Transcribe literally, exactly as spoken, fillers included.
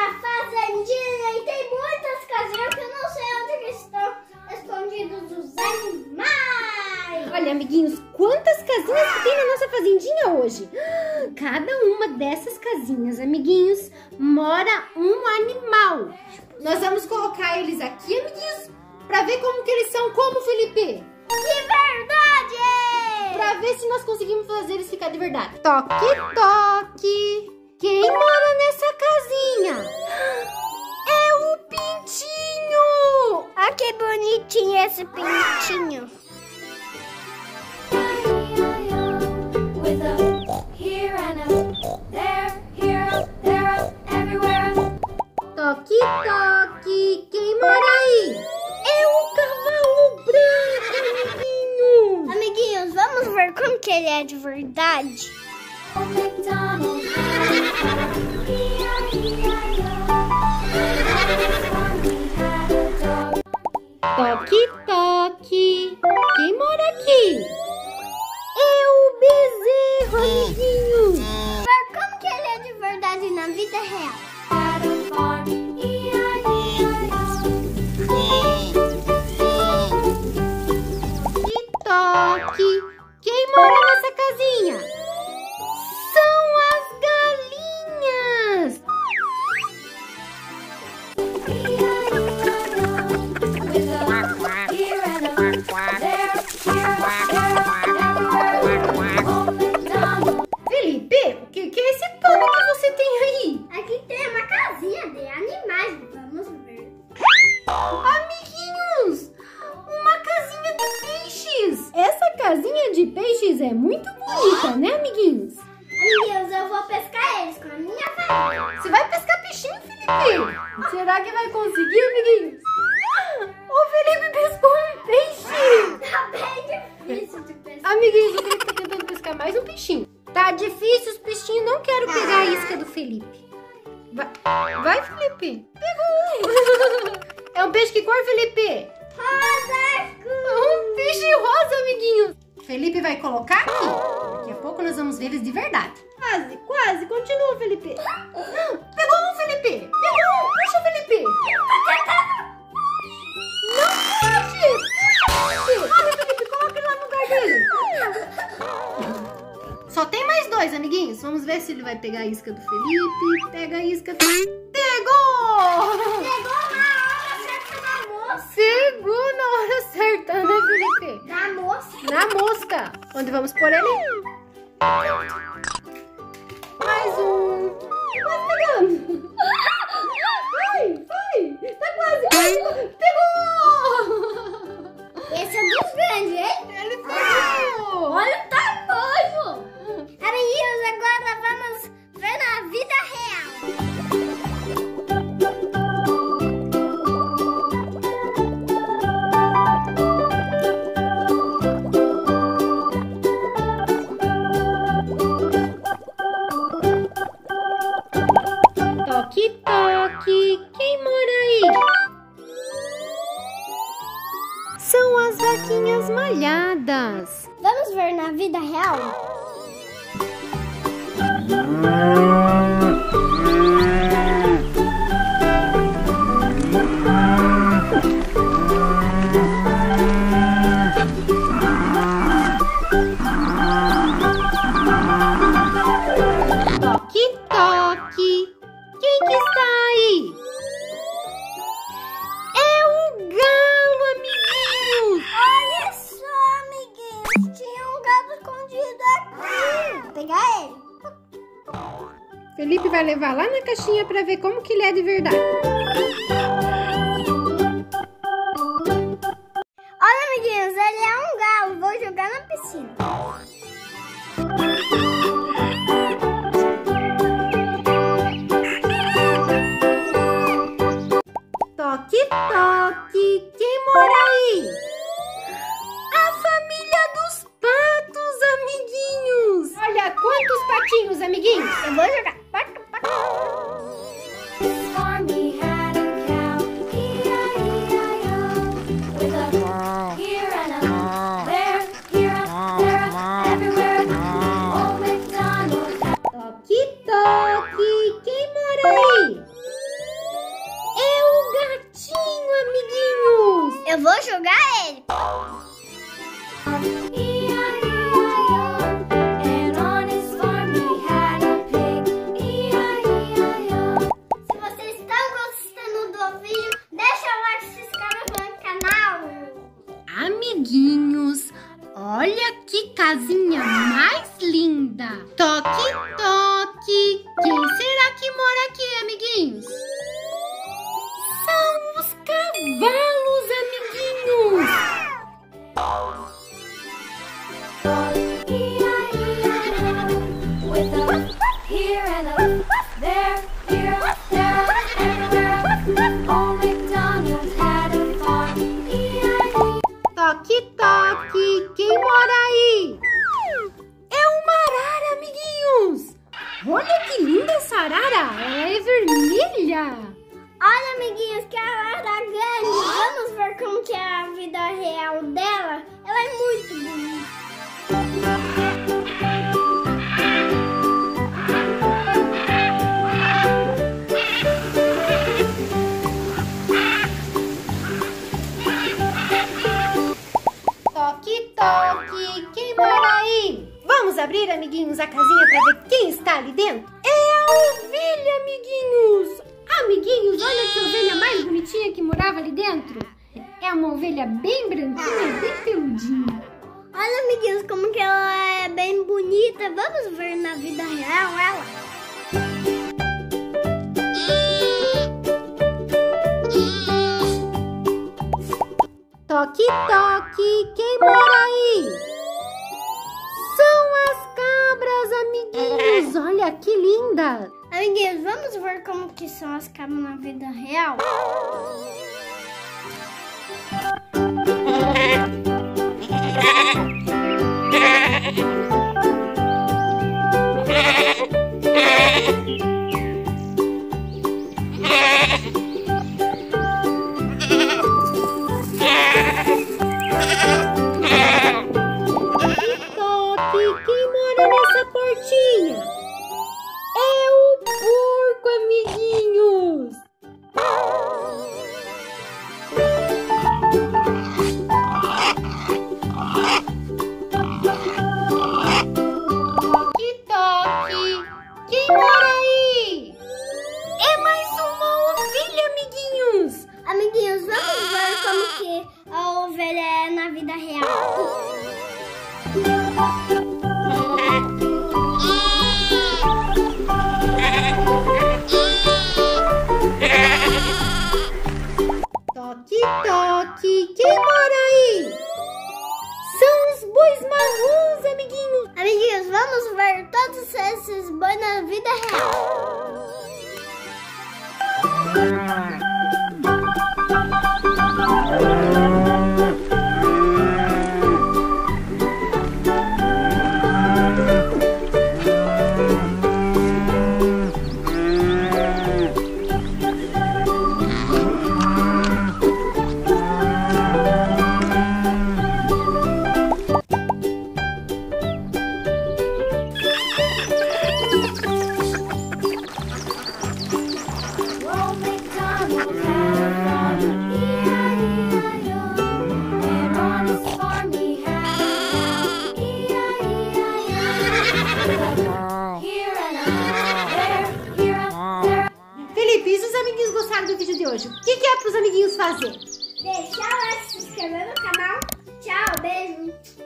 na fazendinha e tem muitas casinhas que eu não sei onde eles estão escondidos os animais. Olha, amiguinhos, quantas casinhas que tem na nossa fazendinha hoje. Cada uma dessas casinhas, amiguinhos, mora um animal. Nós vamos colocar eles aqui, amiguinhos, pra ver como que eles são, como, Felipe? De verdade! Pra ver se nós conseguimos fazer eles ficar de verdade. Toque, toque! Quem mora nessa casinha? É o pintinho! Olha que bonitinho esse pintinho! Toque, toque! Quem mora aí? É o cavalo branco, amiguinhos! Amiguinhos, vamos ver como que ele é de verdade? Toque, toque! Quem mora aqui? É o bezerro, amiguinhos! Vamos ver como que ele é de verdade na vida real? É muito bonita, né, amiguinhos? Amiguinhos, eu vou pescar eles com a minha farinha. Você vai pescar peixinho, Felipe? Será que vai conseguir, amiguinhos? O Felipe pescou um peixe! Tá bem difícil de pescar. Amiguinhos, o Felipe tá tentando pescar mais um peixinho. Tá difícil os peixinhos, não quero pegar a isca do Felipe. Vai, vai, Felipe. Pegou um. É um peixe que cor, Felipe? Rosa escura. Um peixe rosa, amiguinhos. Felipe vai colocar aqui. Daqui a pouco nós vamos ver eles de verdade. Quase, quase. Continua, Felipe. Pegou um, Felipe. Pegou um. Puxa, Felipe. Não puxe. Olha, Felipe, coloca ele lá no lugar dele. Só tem mais dois, amiguinhos. Vamos ver se ele vai pegar a isca do Felipe. Pega a isca. Pegou. Pegou mais. Pegou na hora certa, né, Felipe? Na mosca. Na mosca. Onde vamos pôr ele? Mais um. Quase pegando. Ai, ai. Tá quase. Pegou. Esse é dos grandes, hein? Ele pegou. Olha o tamanho. Amiguinhos, agora vamos ver na vida real. Vamos ver na vida real? Toque, toque! Quem que está aí? É o galo, amiguinho! Olha só! Tinha um galo escondido aqui. Vou pegar ele. Felipe vai levar lá na caixinha pra ver como que ele é de verdade. Olha, amiguinhos, ele é um galo. Vou jogar na piscina. Toque, toque. Quem mora aí? Quantos patinhos, amiguinhos? Eu vou jogar. Paca, paca. Toque, toque. Quem mora aí? Toque, toque! Quem será que mora aqui, amiguinhos? São os cavalos, amiguinhos! Toque, toque! Quem mora aí? É uma arara, amiguinhos! Olha que linda essa arara! Ela é vermelha! Olha, amiguinhos, que arara grande! Vamos ver como que é a vida real dela? Ela é muito bonita! Toque, quem mora aí? Vamos abrir, amiguinhos, a casinha para ver quem está ali dentro? É a ovelha, amiguinhos! Amiguinhos, olha que ovelha mais bonitinha que morava ali dentro! É uma ovelha bem branquinha, bem peludinha! Olha, amiguinhos, como que ela é bem bonita! Vamos ver na vida real ela! Toque, toque, quem mora aí? São as cabras, amiguinhos! Olha que linda! Amiguinhos, vamos ver como que são as cabras na vida real? Toque, toque, quem mora aí? São os bois marrons, amiguinhos! Amiguinhos, vamos ver todos esses bois na vida real! Felipe, e se os amiguinhos gostaram do vídeo de hoje, o que, que é para os amiguinhos fazer? Deixar o like, se inscrever no canal. Tchau, beijo!